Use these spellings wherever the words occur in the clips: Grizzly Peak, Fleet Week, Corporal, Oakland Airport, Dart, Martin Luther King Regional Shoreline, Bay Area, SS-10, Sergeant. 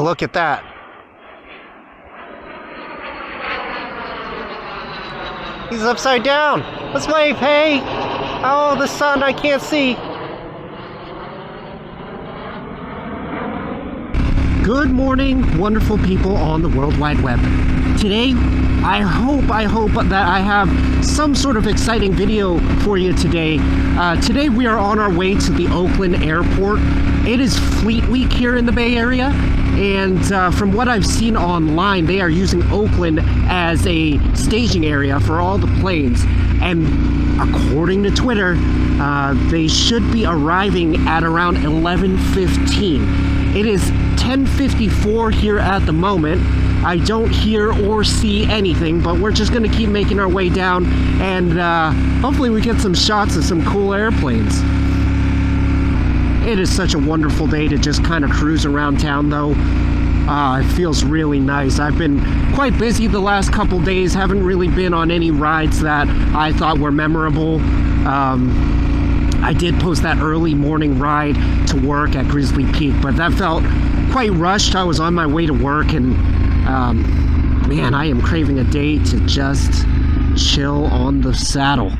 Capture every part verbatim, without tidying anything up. Oh, look at that. He's upside down. What's my pay? Oh, the sun, I can't see. Good morning, wonderful people on the World Wide Web. Today, I hope, I hope that I have some sort of exciting video for you today. Uh, today we are on our way to the Oakland Airport. It is Fleet Week here in the Bay Area, and uh, from what I've seen online, they are using Oakland as a staging area for all the planes. And according to Twitter, uh, they should be arriving at around eleven fifteen. It is ten fifty-four here at the moment. I don't hear or see anything, but we're just gonna keep making our way down, and uh, hopefully we get some shots of some cool airplanes. It is such a wonderful day to just kind of cruise around town though. Uh, it feels really nice. I've been quite busy the last couple days, haven't really been on any rides that I thought were memorable. Um, I did post that early morning ride to work at Grizzly Peak, but that felt quite rushed. I was on my way to work, and Um, man, I am craving a day to just chill on the saddle.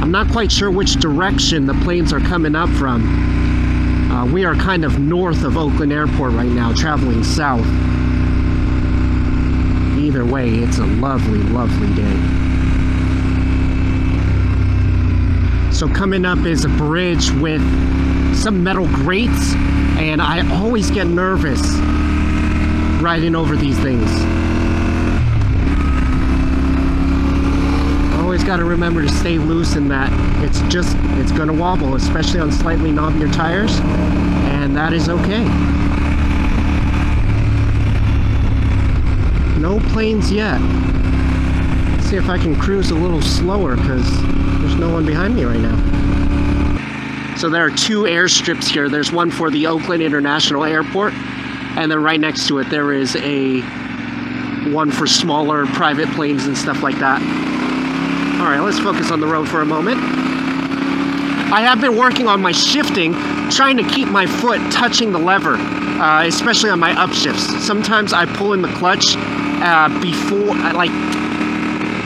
I'm not quite sure which direction the planes are coming up from. Uh, we are kind of north of Oakland Airport right now, traveling south. Either way, it's a lovely, lovely day. So coming up is a bridge with some metal grates, and I always get nervous riding over these things. Always got to remember to stay loose in that. It's just, it's gonna wobble, especially on slightly knobbier tires, and that is okay. No planes yet. Let's see if I can cruise a little slower, because there's no one behind me right now. So there are two airstrips here. There's one for the Oakland International Airport, and then right next to it there is a one for smaller private planes and stuff like that. All right, let's focus on the road for a moment. I have been working on my shifting, trying to keep my foot touching the lever, uh, especially on my upshifts. Sometimes I pull in the clutch uh, before, like,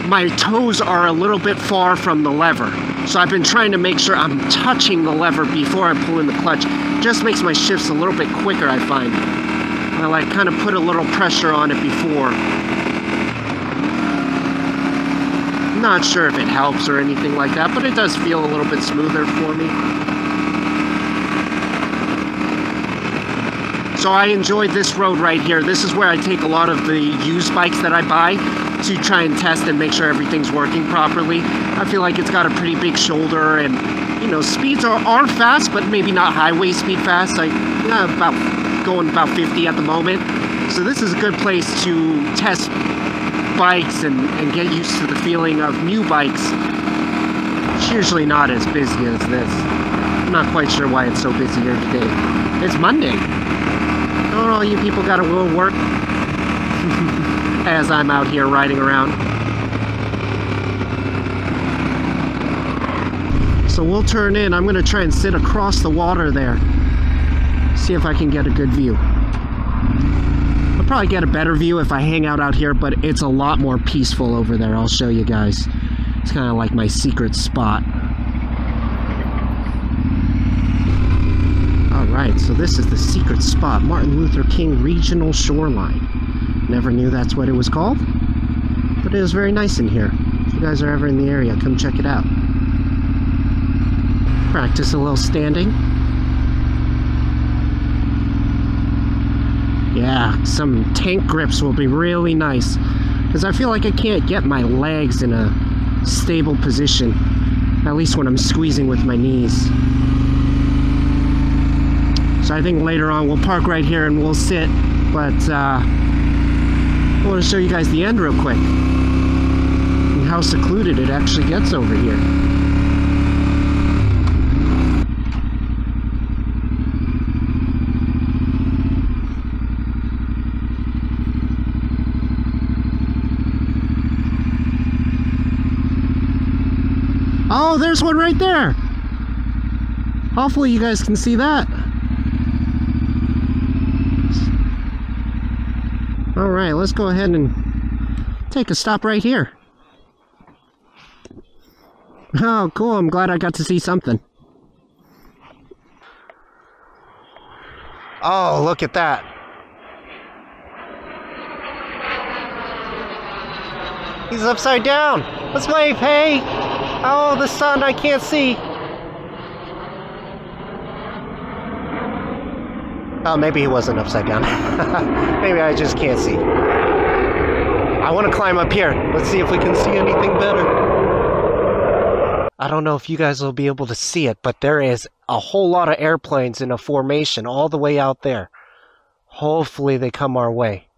my toes are a little bit far from the lever. So I've been trying to make sure I'm touching the lever before I pull in the clutch. Just makes my shifts a little bit quicker, I find. I like kind of put a little pressure on it before. Not sure if it helps or anything like that, but it does feel a little bit smoother for me. So I enjoy this road right here. This is where I take a lot of the used bikes that I buy to try and test and make sure everything's working properly. I feel like it's got a pretty big shoulder, and, you know, speeds are, are fast, but maybe not highway speed fast. I, yeah, about going about fifty at the moment. So this is a good place to test bikes and, and get used to the feeling of new bikes. It's usually not as busy as this. I'm not quite sure why it's so busy here today. It's Monday. Don't all you people gotta will work? As I'm out here riding around. So we'll turn in. I'm gonna try and sit across the water there. See if I can get a good view. I'll probably get a better view if I hang out out here, but it's a lot more peaceful over there. I'll show you guys. It's kind of like my secret spot. All right, so this is the secret spot, Martin Luther King Regional Shoreline. Never knew that's what it was called, but it is very nice in here. If you guys are ever in the area, come check it out. Practice a little standing. Yeah, some tank grips will be really nice, because I feel like I can't get my legs in a stable position, at least when I'm squeezing with my knees. So I think later on we'll park right here and we'll sit, but uh, I want to show you guys the end real quick and how secluded it actually gets over here. Oh, there's one right there. Hopefully you guys can see that. All right, let's go ahead and take a stop right here. Oh, cool. I'm glad I got to see something. Oh, look at that. He's upside down. Let's wave, hey. Oh, the sun, I can't see. Oh, maybe he wasn't upside down. Maybe I just can't see. I want to climb up here. Let's see if we can see anything better. I don't know if you guys will be able to see it, but there is a whole lot of airplanes in a formation all the way out there. Hopefully they come our way.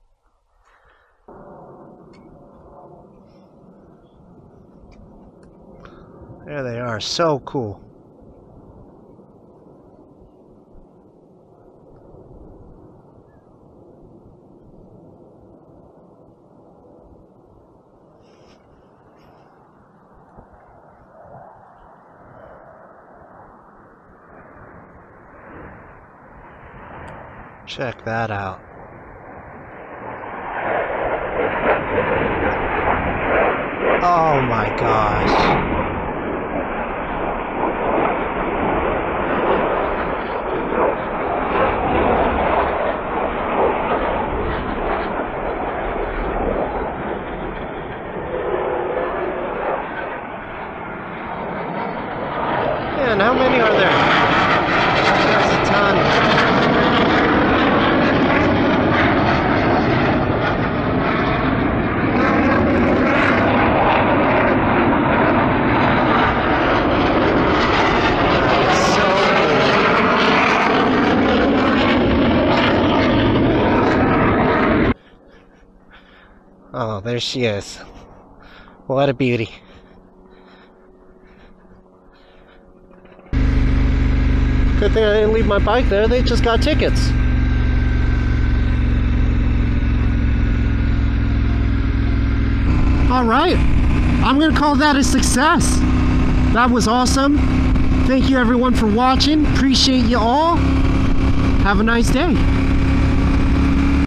There they are, so cool. Check that out. Oh my gosh. And how many are there? There's a ton. So cool. Oh, there she is. What a beauty. Good thing I didn't leave my bike there, they just got tickets. Alright, I'm going to call that a success. That was awesome. Thank you everyone for watching. Appreciate you all. Have a nice day.